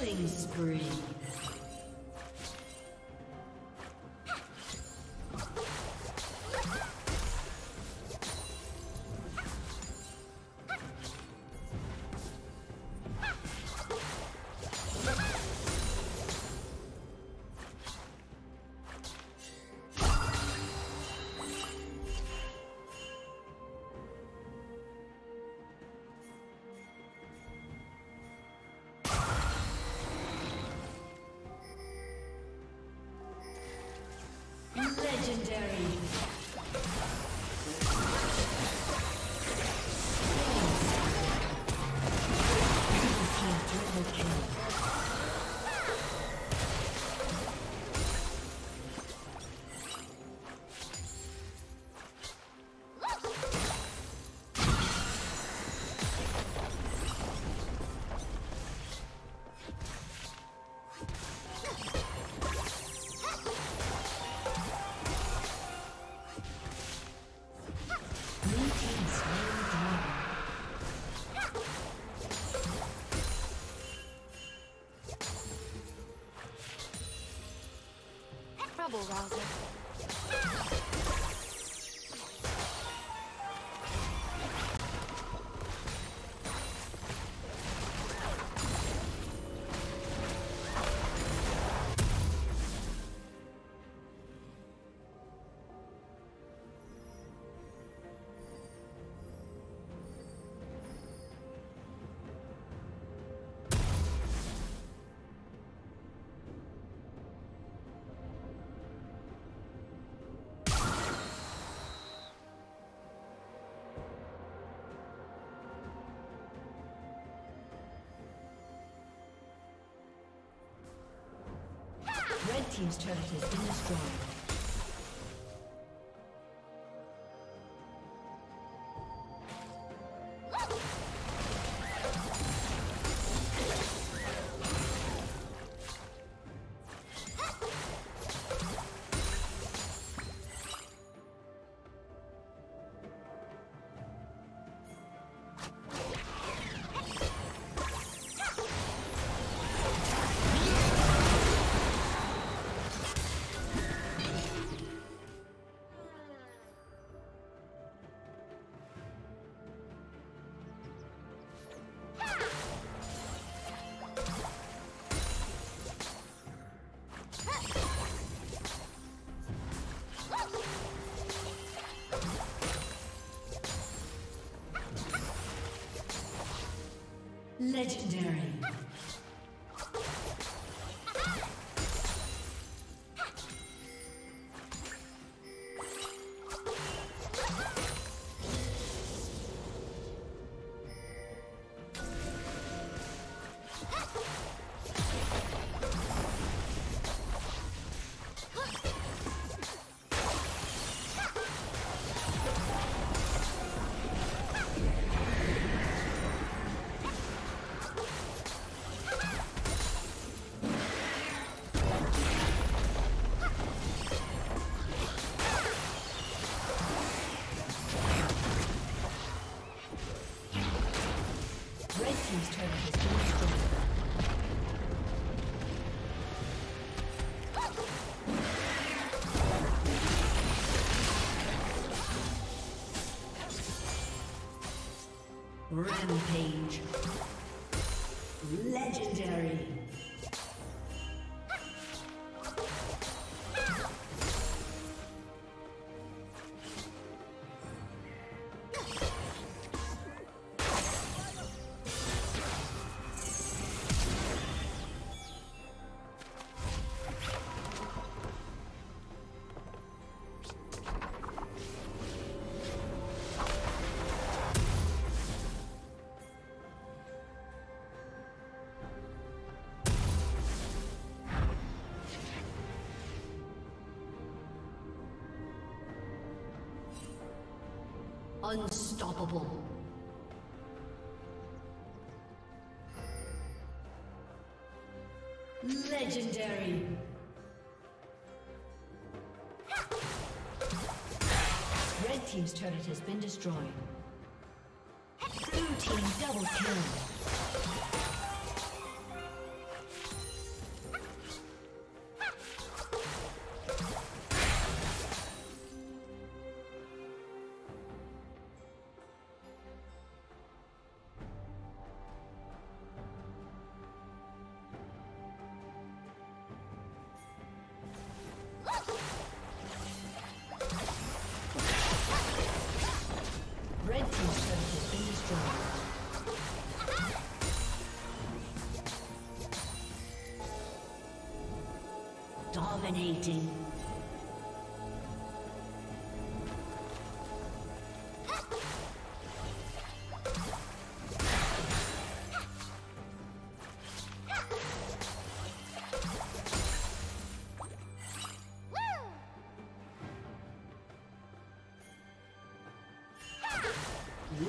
Killing spree. Legendary. Team's turret has been destroyed. Legendary. Rampage. Legendary. Unstoppable. Legendary. Red team's turret has been destroyed. Blue team double kill. Dominating.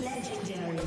Legendary.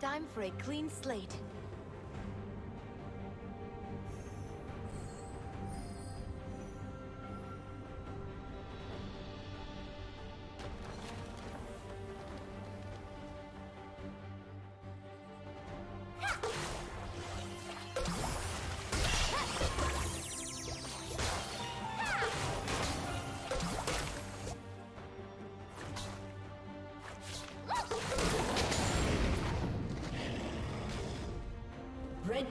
Time for a clean slate. Red